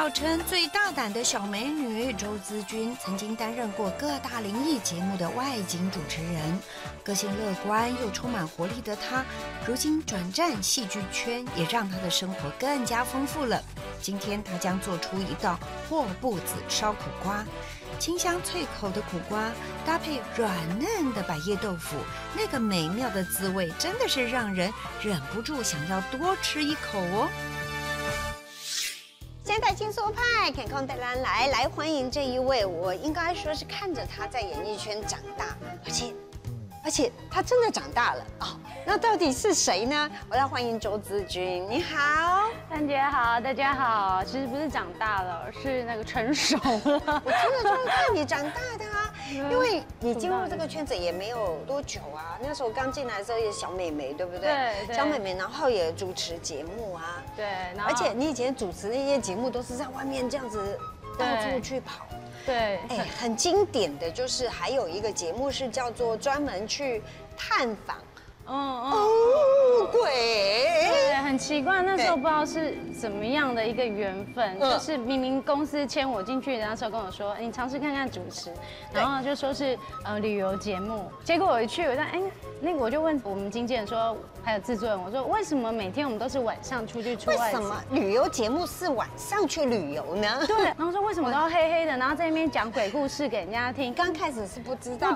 号称最大胆的小美女周姿君，曾经担任过各大灵异节目的外景主持人。个性乐观又充满活力的她，如今转战戏剧圈，也让她的生活更加丰富了。今天她将做出一道霍布子烧苦瓜，清香脆口的苦瓜搭配软嫩的百叶豆腐，那个美妙的滋味真的是让人忍不住想要多吃一口哦。 现代轻松派，健康带咱来欢迎这一位，我应该说是看着他在演艺圈长大，而且他真的长大了哦。那到底是谁呢？我要欢迎周姿君，你好，范姐好，大家好。其实不是长大了，是那个成熟了。我真的就是看你长大的啊，因为你进入这个圈子也没有多久啊，那时候刚进来的时候也小妹妹，对不对？对。小妹妹，然后也主持节目啊。对。而且你以前主持那些节目都是在外面这样子到处去跑。 对，哎，很经典的就是还有一个节目是叫做专门去探访，哦，鬼，对，很奇怪，那时候不知道是怎么样的一个缘分，就是明明公司签我进去，然后时候跟我说，你尝试看看主持，然后就说是旅游节目，结果我一去，我说哎，那个我就问我们经纪人说，还有制作人，我说为什么每天我们都是晚上出去出外景？为什么旅游节目是晚上去旅游呢？对，然后说为什么都要黑黑的，然后在那边讲鬼故事给人家听？刚开始是不知道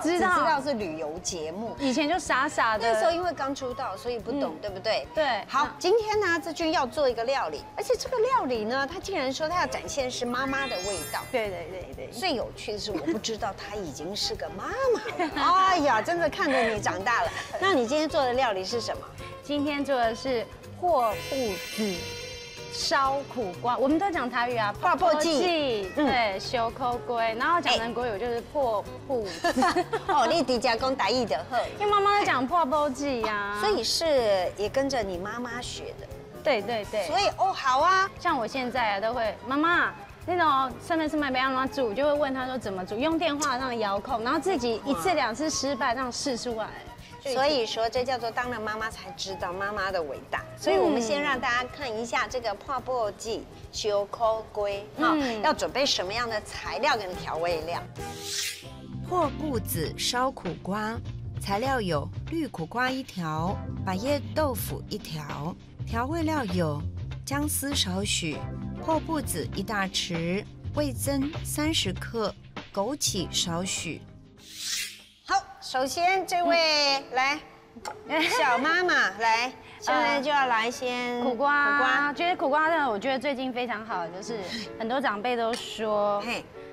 是旅游节目，以前就傻傻的。那时候因为刚出道，所以不懂，对不对？对。好，今天呢，姿君要做一个料理，而且这个料理呢，她竟然说她要展现是妈妈的味道。对。最有趣的是，我不知道她已经是个妈妈了。哎呀，真的看着你长大了。那你今天做的料理是什么？ 今天做的是霍布子烧苦瓜，我们都讲台语啊，泡泡剂，对，小口龟，然后讲成国语就是破布子。哦，你底下讲台语的呵，因为妈妈在讲泡泡剂呀，所以是也跟着你妈妈学的。对。所以哦，好啊，像我现在啊都会妈妈。 那种上面是买不要拿煮，就会问他说怎么煮，用电话上遥控，然后自己一次两次失败，这样试出来。所以说这叫做当了妈妈才知道妈妈的伟大。所以我们先让大家看一下这个泡泡剂小苦瓜啊，要准备什么样的材料跟调味料？霍布子烧苦瓜，材料有绿苦瓜一条，百叶豆腐一条，调味料有姜丝少许。 霍布子1大匙，味增30克，枸杞少许。好，首先这位来，小妈妈来，现在就要来先苦瓜。觉得苦瓜呢，我觉得最近非常好，就是很多长辈都说，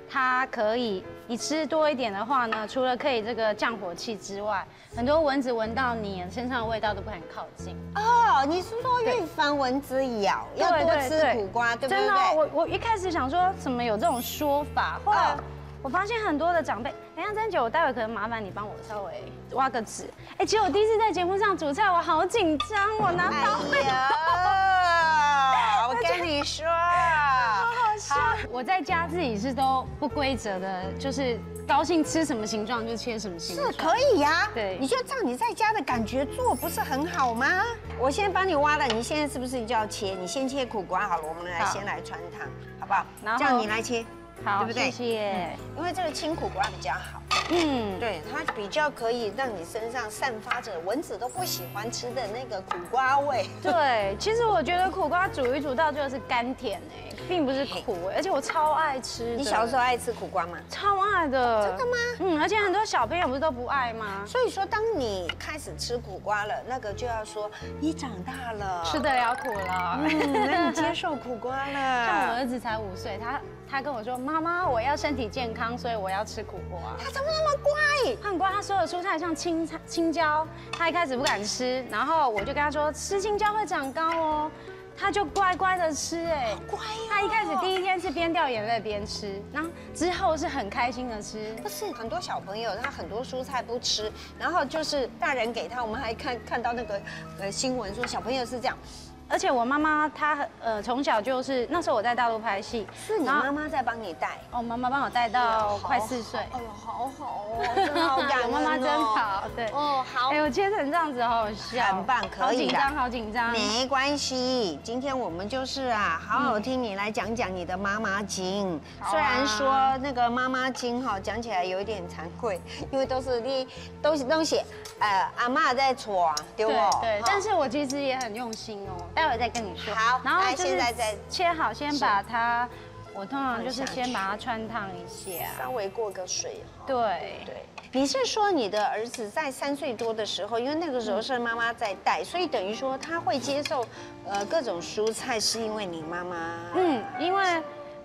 它可以你吃多一点的话呢，除了可以这个降火气之外，很多蚊子闻到你身上的味道都不敢靠近。 哦，你是说预防蚊子咬，要多吃苦瓜，对不对？真的，我一开始想说怎么有这种说法，后来我发现很多的长辈，哎呀，珍姐，我待会可能麻烦你帮我稍微挖个纸。哎，其实我第一次在节目上煮菜，我好紧张，我拿刀会抖。我跟你说，好好笑。我在家自己是都不规则的，就是。 高兴吃什么形状就切什么形状，是可以呀。对，你就照你在家的感觉做，不是很好吗？我先帮你挖了，你现在是不是就要切？你先切苦瓜好了，我们来先来穿汤，好不好？这样你来切，好，对不对？谢谢。因为这个青苦瓜比较好，对，它比较可以让你身上散发着蚊子都不喜欢吃的那个苦瓜味。对，其实我觉得苦瓜煮一煮到就是甘甜哎。 并不是苦，而且我超爱吃。你小时候爱吃苦瓜吗？超爱的。真的吗？而且很多小朋友不是都不爱吗？所以说，当你开始吃苦瓜了，那个就要说你长大了，吃得了苦了，那你接受苦瓜了。像我儿子才5岁，他跟我说：“妈妈，我要身体健康，所以我要吃苦瓜。”他怎么那么乖？他很乖，他所有蔬菜像青椒，他一开始不敢吃，然后我就跟他说：“吃青椒会长高哦。” 他就乖乖的吃，哎，乖呀！他一开始第一天是边掉眼泪边吃，然后之后是很开心的吃。不是很多小朋友，他很多蔬菜不吃，然后就是大人给他，我们还看到那个新闻说小朋友是这样。而且我妈妈她从小就是那时候我在大陆拍戏，是你妈妈在帮你带哦，妈妈帮我带到快4岁。哎呦，好好哦，真好感人，妈妈真好，对哦好。哎，我切成这样子好好笑，很棒，可以。好紧张，好紧张。没关系，今天我们就是啊，好好听你来讲讲你的妈妈经。虽然说那个妈妈经哈讲起来有一点惭愧，因为都是你都写阿嬷在撮，对不？对，但是我其实也很用心哦。 待会再跟你说。好，然后现在再切好，先把它，我通常就是先把它穿烫一下，稍微过个水。对对，你是说你的儿子在3岁多的时候，因为那个时候是妈妈在带，所以等于说他会接受各种蔬菜，是因为你妈妈因为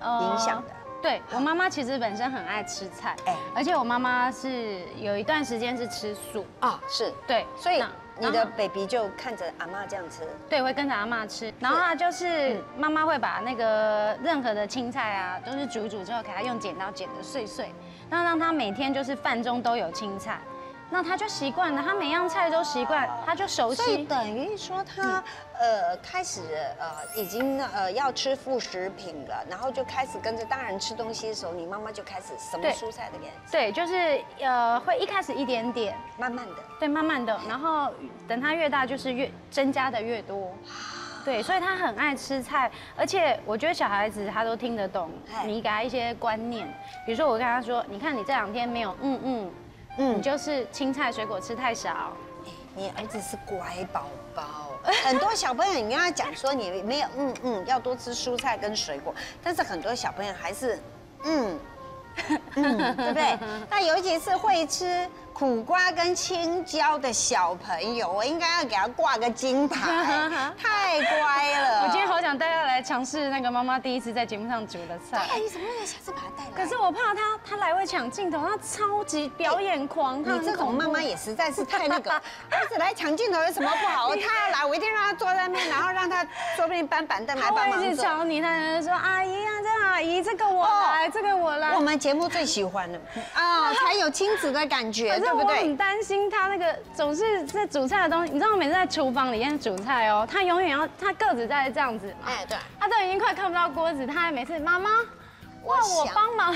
影响的。对我妈妈其实本身很爱吃菜，哎，而且我妈妈是有一段时间是吃素啊，是对，所以。 你的 baby 就看着阿嬷这样吃，对，会跟着阿嬷吃。然后她就是妈妈会把那个任何的青菜啊，都是煮之后给她用剪刀剪得碎碎，那让她每天就是饭中都有青菜，那她就习惯了，她每样菜都习惯，她就熟悉。所以等于说她开始已经要吃副食品了，然后就开始跟着大人吃东西的时候，你妈妈就开始什么蔬菜的给她吃？对，就是会一开始一点点，慢慢的。 对，慢慢的，然后等他越大，就是越增加的越多。对，所以他很爱吃菜，而且我觉得小孩子他都听得懂，你给他一些观念，比如说我跟他说，你看你这2天没有你就是青菜水果吃太少。你儿子是乖宝宝，很多小朋友你跟他讲说你没有要多吃蔬菜跟水果，但是很多小朋友还是对不对？那尤其是会吃苦瓜跟青椒的小朋友，我应该要给他挂个金牌，太乖了。我今天好想带他来尝试那个妈妈第一次在节目上煮的菜。对，你怎么没有下次把他带来？可是我怕他来会抢镜头，他超级表演狂。你这种妈妈也实在是太那个，儿子来抢镜头有什么不好？他要来，我一定让他坐在那边，然后让他说不定搬板凳来帮忙。他一直找你，他就说阿姨啊，这阿姨这个我来，这个我来。我们节目最喜欢的啊，才有亲子的感觉。 对不对？我很担心他那个总是在煮菜的东西，你知道我每次在厨房里面煮菜哦，他永远要他个子在这样子嘛，哎对，他都已经快看不到锅子，他还每次妈妈，哇我帮忙，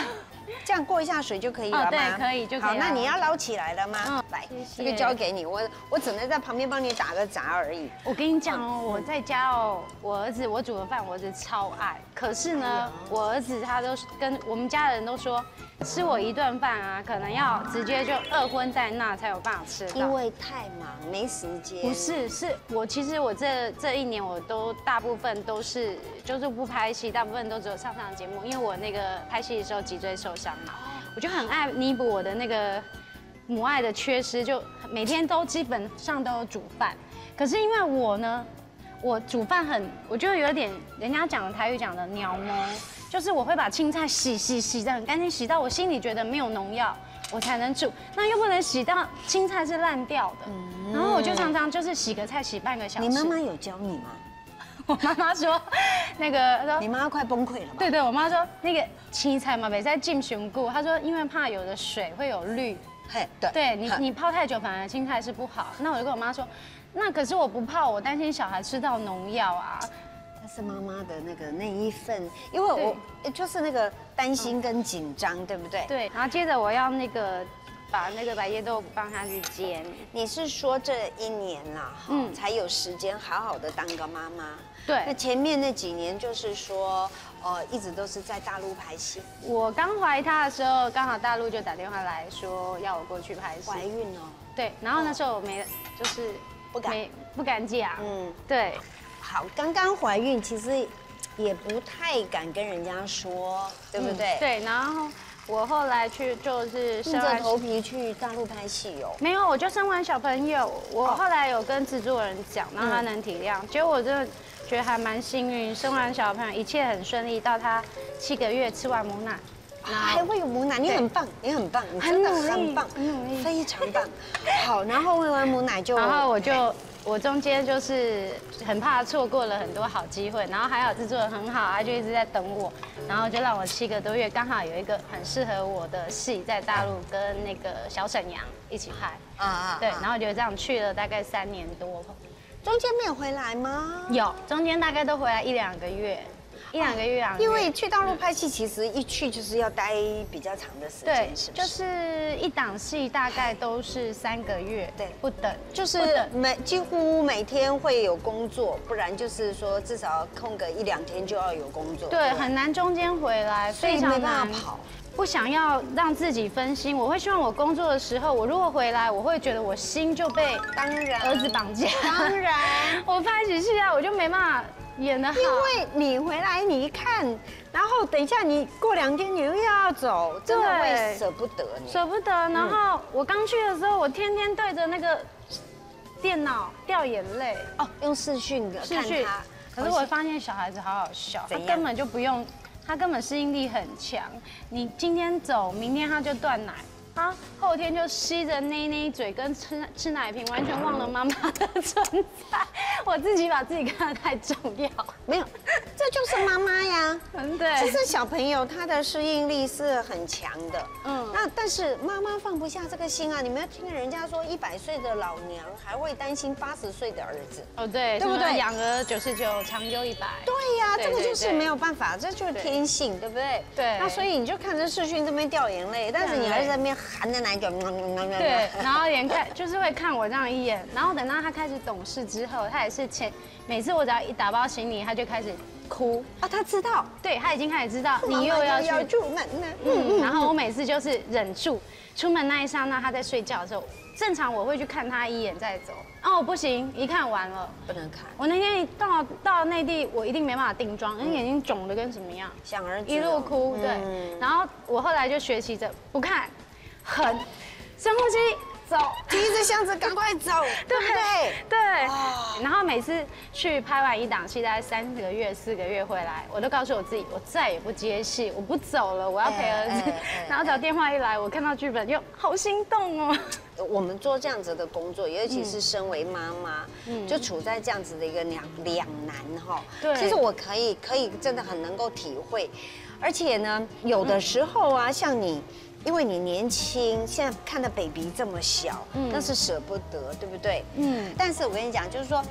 这样过一下水就可以了吗？对，可以就可以。好，那你要捞起来了吗？嗯，来，这个交给你，我只能在旁边帮你打个杂而已。我跟你讲哦，我在家哦，我煮的饭我儿子超爱，可是呢，我儿子他都跟我们家的人都说。 吃我1顿饭啊，可能要直接就2昏在那才有办法吃，因为太忙没时间。不是，是我其实我这1年我都大部分都是就是不拍戏，大部分都只有上节目，因为我那个拍戏的时候脊椎受伤嘛，我就很爱弥补我的那个母爱的缺失，就每天都基本上都有煮饭。可是因为我呢，我煮饭我就有点人家讲的台语讲的鸟毛。 就是我会把青菜洗得很干净，洗到我心里觉得没有农药，我才能煮。那又不能洗到青菜是烂掉的，然后我就常常就是洗个菜洗半个小时。你妈妈有教你吗？我妈妈说，那个你妈妈快崩溃了吧？对对，我妈说那个青菜嘛，别再浸熊菇。她说因为怕有的水会有氯，嘿，对，你泡太久反而青菜是不好。那我就跟我妈说，那可是我不泡，我担心小孩吃到农药啊。 是妈妈的那一份，因为我就是那个担心跟紧张，对不对？对。然后接着我要把那个白叶豆腐放下去煎。你是说这1年啦，才有时间好好的当个妈妈？对。那前面那几年就是说，一直都是在大陆拍戏。我刚怀他的时候，刚好大陆就打电话来说要我过去拍戏。怀孕哦。对。然后那时候我就是不敢讲。嗯，对。 好，刚刚怀孕其实也不太敢跟人家说，对不对？对，然后我后来就是硬着头皮去大陆拍戏哦。没有，我就生完小朋友，我后来有跟制作人讲，然后他能体谅。结果我真的觉得还蛮幸运，生完小朋友一切很顺利，到他7个月吃完母奶。 还会有母奶，你很棒，你很棒，你真的很棒，很努力，非常棒。好，然后喂完母奶就，然后我中间就是很怕错过了很多好机会，然后还好制作人很好，他就一直在等我，然后就让我7个多月刚好有一个很适合我的戏在大陆跟那个小沈阳一起拍，对，然后就这样去了大概3年多。中间没有回来吗？有，中间大概都回来一两个月啊。因为去大陆拍戏，其实一去就是要待比较长的时间，是不是？就是一档戏大概都是3个月，对，不等，就是几乎每天会有工作，不然就是说至少空个1-2天就要有工作。对，很难中间回来，所以没办法跑。 不想要让自己分心，我会希望我工作的时候，我如果回来，我会觉得我心就被儿子绑架。当然，我拍起戏来我就没办法演得好。因为你回来你一看，然后等一下你过2天你又要走，真的会舍不得你。舍不得。然后我刚去的时候，我天天对着那个电脑掉眼泪。哦，用视讯的看他。可是我发现小孩子好好笑，他根本就不用。 他根本适应力很强，你今天走，明天他就断奶，他后天就吸着奶奶嘴跟吃奶瓶，完全忘了妈妈的存在。我自己把自己看得太重要，没有，这就是妈妈呀。对，其实小朋友他的适应力是很强的，嗯，那但是妈妈放不下这个心啊。你们要听人家说，100岁的老娘还会担心80岁的儿子，哦对，对不对？养儿99，长忧100。对呀，这个就是没有办法，这就是天。 性对不对？对。那所以你就看着世勋这边掉眼泪，但是你还是在那边含着奶嘴。对，然后连看就是会看我这样一眼，然后等到他开始懂事之后，他也是每次我只要一打包行李，他就开始哭啊。他知道，对他已经开始知道你又要出门了。嗯，然后我每次就是忍住，出门那一刹那他在睡觉的时候，正常我会去看他一眼再走。哦，不行，一看完了不能看。我那天到内地，我一定没办法定妆，因为眼睛肿的跟什么样。 想儿子一路哭，对。然后我后来就学习着不看，狠，深呼吸，走，提着箱子赶快走，对。然后每次去拍完一档戏，大概3个月、4个月回来，我都告诉我自己，我再也不接戏，我不走了，我要陪儿子。然后找电话一来，我看到剧本又好心动哦。 我们做这样子的工作，尤其是身为妈妈，就处在这样子的一个两难哈。对，其实我可以真的很能够体会，而且呢，有的时候啊，像你，因为你年轻，现在看到 baby 这么小，那是舍不得，对不对？嗯。但是我跟你讲，就是说，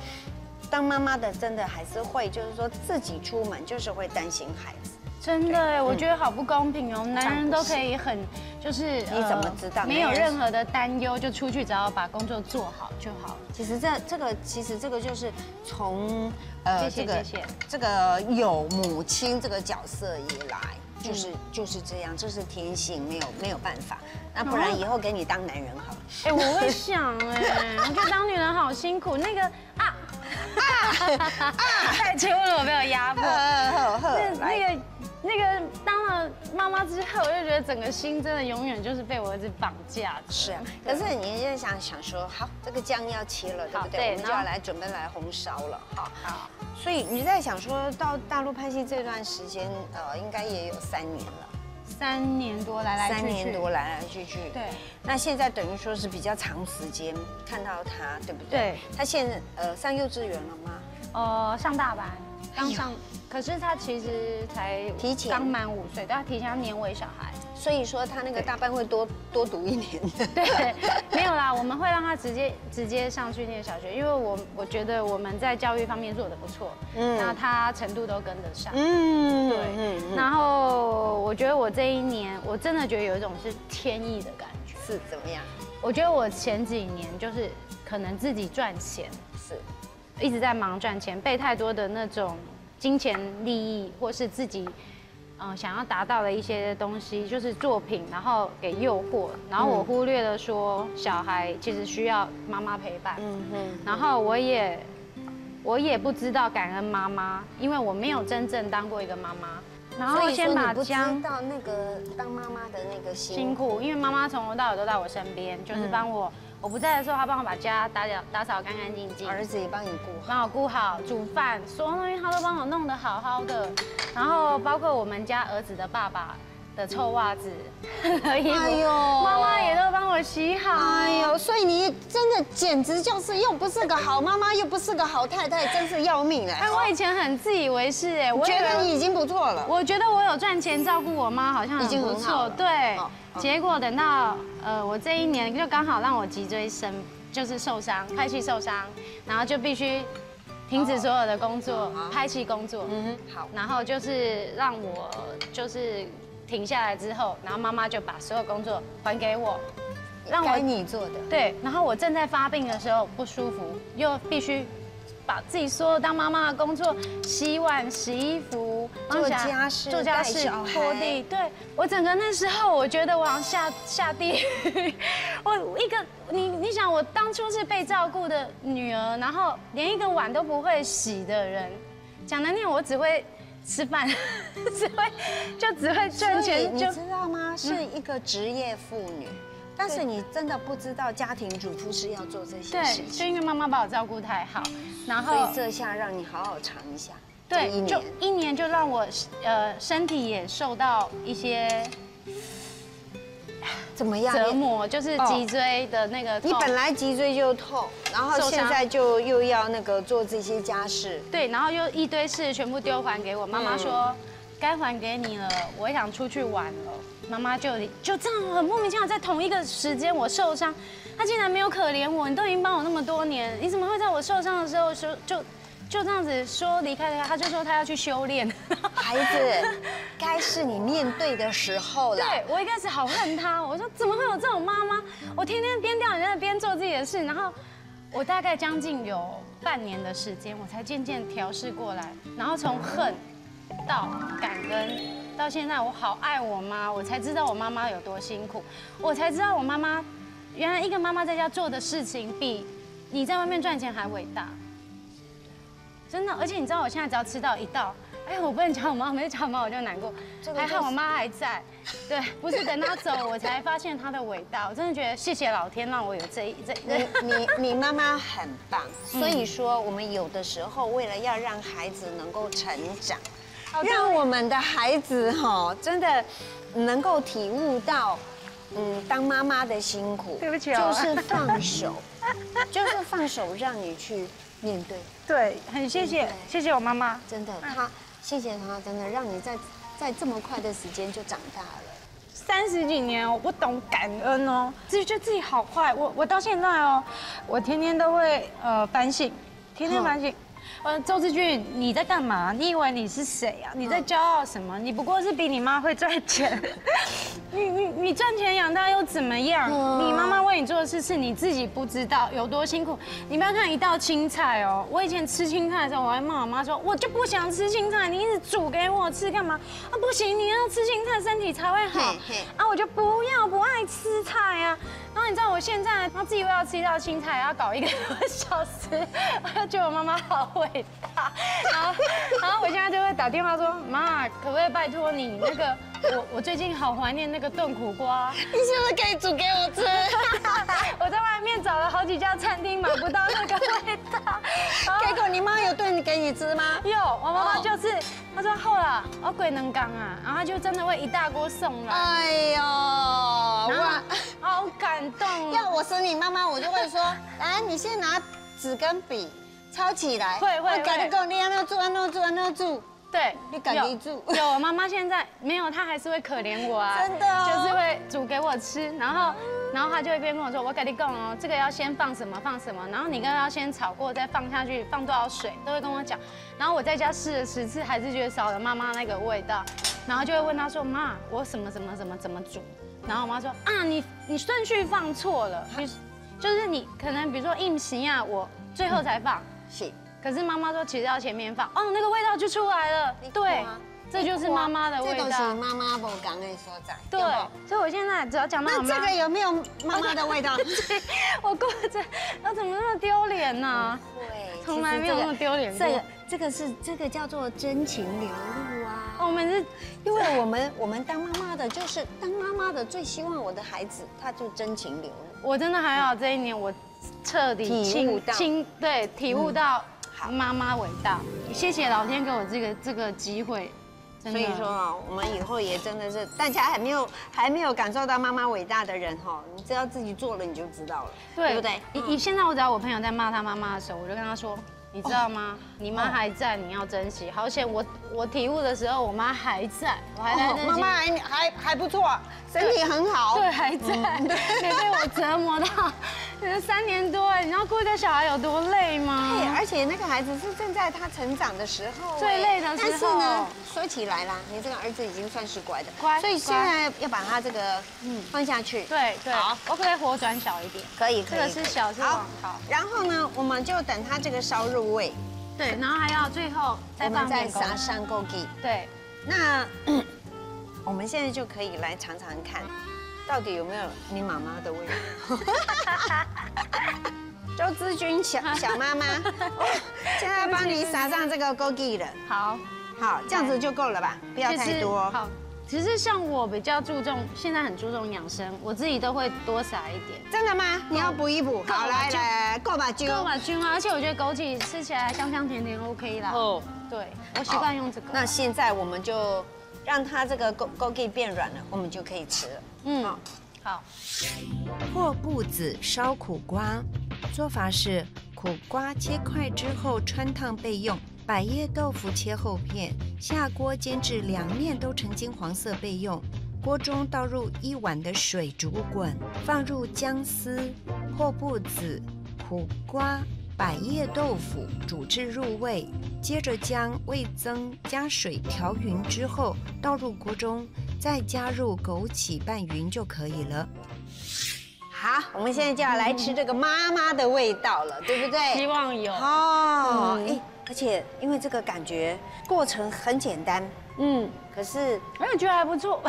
当妈妈的真的还是会，就是说自己出门就是会担心孩子。 真的，我觉得好不公平哦！男人都可以很，就是你怎么知道没有任何的担忧，就出去只要把工作做好就好。其实这个就是从这个有母亲这个角色以来，就是这样，这是天性，没有办法。那不然以后给你当男人好了。哎，我会想哎，我觉得当女人好辛苦。那个太粗鲁，我被我压迫。那个当了妈妈之后，我就觉得整个心真的永远就是被我儿子绑架。是啊，可是你就想说，好，这个姜要切了，对不对？我们就要来准备来红烧了，好。所以你在想说到大陆拍戏这段时间，应该也有3年了。 3年多来来去去，对。那现在等于说是比较长时间看到他，对不对？对。他现在上幼稚园了吗？上大班，刚上。可是他其实才提前刚满5岁，但他提前要年尾小孩，所以说他那个大班会多读1年。对，没有啦，我们会让他直接上去念小学，因为我觉得我们在教育方面做得不错，那他程度都跟得上。对。然后。 我觉得我这一年，我真的觉得有一种是天意的感觉。是怎么样？我觉得我前几年就是可能自己赚钱，是一直在忙赚钱，被太多的那种金钱利益，或是自己想要达到的一些东西，就是作品，然后给诱惑，然后我忽略了说小孩其实需要妈妈陪伴。然后我也不知道感恩妈妈，因为我没有真正当过一个妈妈。 然后先把姜到那个当妈妈的那个辛苦，因为妈妈从头到尾都在我身边，就是帮我，我不在的时候，她帮我把家打扫干干净净，儿子也帮你顾好，帮我顾好，煮饭，所有东西她都帮我弄得好好的。然后包括我们家儿子的爸爸的臭袜子、衣服，妈妈也都帮我洗好。哎呦，所以你真的简直就是又不是个好妈妈，又不是个好太太，真是要命哎！哎，我以前很自以为是哎，我觉得你已经不错了。我觉得我有赚钱照顾我妈，好像已经不错。对，结果等到我这一年就刚好让我脊椎生就是受伤，拍戏受伤，然后就必须停止所有的工作，拍戏工作。嗯，好。然后就是让我就是停下来之后，然后妈妈就把所有工作还给我，让我你做的。对。然后我正在发病的时候不舒服，又必须把自己所有当妈妈的工作，洗碗、洗衣服、做家事、拖地。对，我整个那时候我觉得我好像下地狱。我一个。 你想，我当初是被照顾的女儿，然后连一个碗都不会洗的人，讲难听，我只会吃饭，只会赚钱。你知道吗？是一个职业妇女，但是你真的不知道家庭主妇是要做这些事情。对，就因为妈妈把我照顾太好，然后所以这下让你好好尝一下。对，就一年就让我身体也受到一些。 怎么样？折磨就是脊椎的那个。你本来脊椎就痛，然后现在就又要那个做这些家事。对，然后又一堆事全部丢还给我。妈妈说，该还给你了，我也想出去玩了。妈妈就这样很莫名其妙，在同一个时间我受伤，她竟然没有可怜我。你都已经帮我那么多年，你怎么会在我受伤的时候说就这样子说离开她？她就说她要去修炼。孩子。 该是你面对的时候了。对，我一开始好恨他，我说怎么会有这种妈妈？我天天边掉眼泪边做自己的事，然后我大概将近有半年的时间，我才渐渐调试过来。然后从恨到感恩，到现在我好爱我妈，我才知道我妈妈有多辛苦，我才知道我妈妈原来一个妈妈在家做的事情比你在外面赚钱还伟大。真的，而且你知道我现在只要吃到一道。 哎，我不能讲我妈，没讲我妈我就难过。还好我妈还在，对，不是等她走我才发现她的伟大。我真的觉得谢谢老天让我有这。你妈妈很棒，所以说我们有的时候为了要让孩子能够成长，让我们的孩子哈真的能够体悟到，当妈妈的辛苦。对不起，就是放手，就是放手让你去面对。对，很谢谢我妈妈，真的她。 谢谢他，真的让你在这么快的时间就长大了。30几年，我不懂感恩哦，自己好坏。我到现在哦，我天天都会反省，天天反省。周志俊，你在干嘛？你以为你是谁啊？你在骄傲什么？你不过是比你妈会赚钱。你赚钱养大又怎么样？你妈妈为你做的事是你自己不知道有多辛苦。你不要看一道青菜哦，我以前吃青菜的时候，我还骂我妈说，我就不想吃青菜，你一直煮给我吃干嘛？啊，不行，你要吃青菜身体才会好。啊，我就不爱吃菜啊。然后你知道我现在，她自己要吃一道青菜，要搞1个多小时，我就觉得我妈妈好伟大。然后我现在就会打电话说，妈，可不可以拜托你那个？ 我最近好怀念那个炖苦瓜，你是不是可以煮给我吃？我在外面找了好几家餐厅，买不到那个味道。结果你妈有炖给你吃吗？有，我妈妈就是她说好啦，我鬼能干啊，然后就真的会一大锅送来。哎呦，哇，好感动！要我是你妈妈，我就会说，来，你先拿纸跟笔抄起来，会跟你讲，你安怎做，安怎做，安怎做。 对，你敢得住？有，我妈妈现在没有，她还是会可怜我啊，真的，就是会煮给我吃，然后她就会边跟我说，我跟你讲哦，这个要先放什么放什么，然后你跟要先炒过再放下去，放多少水都会跟我讲。然后我在家试了10次，还是觉得少了妈妈那个味道，然后就会问她说，妈，我什么什么什么怎么煮？然后我妈说啊，你顺序放错了，就是你可能比如说硬皮啊，我最后才放，是。 可是妈妈说，其实要前面放，哦，那个味道就出来了。对，这就是妈妈的味道。这都是妈妈不讲的所在。对，所以我现在只要讲到那这个有没有妈妈的味道？我过着，那怎么那么丢脸呢？对，从来没有那么丢脸过。这个叫做真情流露啊。我们是，因为我们当妈妈的，就是当妈妈的最希望我的孩子，他就真情流露。我真的还好，这一年我彻底体悟到。 妈妈伟大，谢谢老天给我这个机会。所以说啊，我们以后也真的是大家还没有感受到妈妈伟大的人哈，你只要自己做了你就知道了，对不对？现在我只要我朋友在骂他妈妈的时候，我就跟他说，你知道吗？你妈还在，你要珍惜。好险，我体悟的时候，我妈还在，我还在。妈妈还不错，身体很好。对，还在，没被我折磨到。3年多哎，你知道顾一个小孩有多累吗？对，而且那个孩子是正在他成长的时候，最累的时候。但是呢，说起来啦，你这个儿子已经算是乖的，乖。所以现在要把他这个放下去。对对。好，我可以火转小一点。可以可以。这个是小，是往好。然后呢，我们就等他这个烧入味。对，然后还要最后再放面糊。我们再撒上枸杞。对。那我们现在就可以来尝尝看。 到底有没有你妈妈的味道？周志军小妈妈，现在帮你撒上这个枸杞了。好，好，这样子就够了吧？不要太多。好，其实像我比较注重，现在很注重养生，我自己都会多撒一点。真的吗？你要补一补。好，来来，够吧菌，够吧菌啊！而且我觉得枸杞吃起来香香甜甜 ，OK 啦。哦，对，我习惯用这个。那现在我们就。 让它这个枸杞变软了，我们就可以吃了。嗯，好。破布子烧苦瓜，做法是苦瓜切块之后穿烫备用，百叶豆腐切厚片，下锅煎至两面都呈金黄色备用。锅中倒入1碗的水煮滚，放入姜丝、破布子、苦瓜。 百叶豆腐煮至入味，接着将味增加水调匀之后，倒入锅中，再加入枸杞拌匀就可以了。好，我们现在就要来吃这个妈妈的味道了，对不对？希望有哦。哎，而且因为这个感觉过程很简单，可是我觉得还不错。我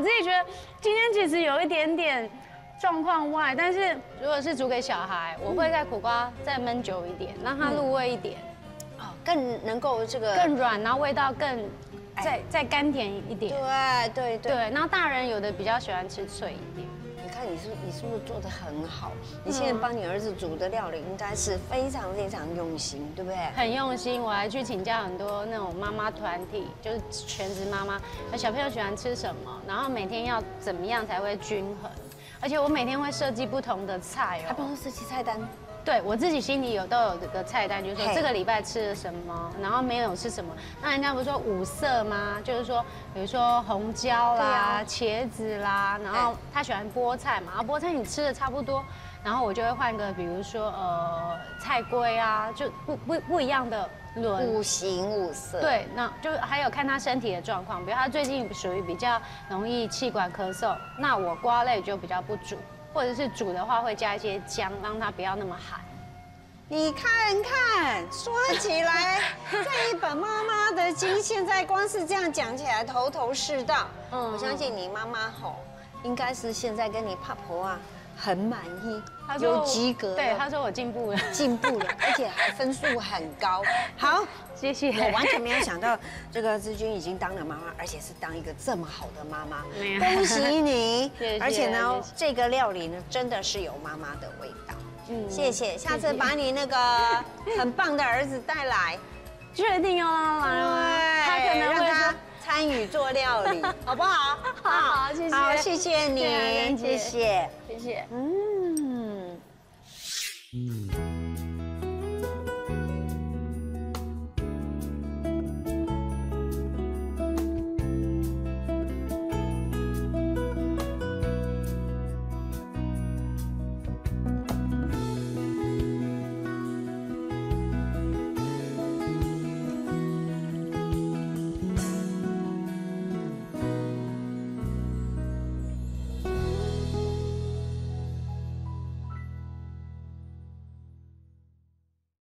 自己觉得今天其实有一点点。 状况外，但是如果是煮给小孩，我会在苦瓜再焖久一点，让它入味一点，哦，更能够这个更软，然后味道更再甘甜一点。对对对。对，然后大人有的比较喜欢吃脆一点。你看你是不是做得很好？你现在帮你儿子煮的料理应该是非常非常用心，对不对？很用心，我还去请教很多那种妈妈团体，就是全职妈妈，小朋友喜欢吃什么，然后每天要怎么样才会均衡。 而且我每天会设计不同的菜哦，还帮我设计菜单。对我自己心里都有这个菜单，就是说这个礼拜吃了什么，然后没有吃什么。那人家不是说5色吗？就是说，比如说红椒啦、茄子啦，然后他喜欢菠菜嘛，菠菜你吃的差不多，然后我就会换个，比如说菜龟啊，就不一样的轮。5形5色。对，那就还有看他身体的状况，比如他最近属于比较容易气管咳嗽，那我瓜类就比较不煮。 或者是煮的话，会加一些姜，让它不要那么寒。你看看，说起来，这一本妈妈的经，现在光是这样讲起来头头是道。嗯，我相信你妈妈吼，应该是现在跟你爸婆啊很满意，有及格。对，她说我进步了，进步了，而且还分数很高。好，谢谢。我完全没有想到，这个志军已经当了妈妈，而且是当一个这么好的妈妈。没有，恭喜你！而且呢，这个料理呢，真的是有妈妈的味道。嗯，谢谢。下次把你那个很棒的儿子带来，确定要让他来吗？他可能会说。 参与做料理，好不好？好，谢谢，好，谢谢你，谢谢，谢谢，嗯。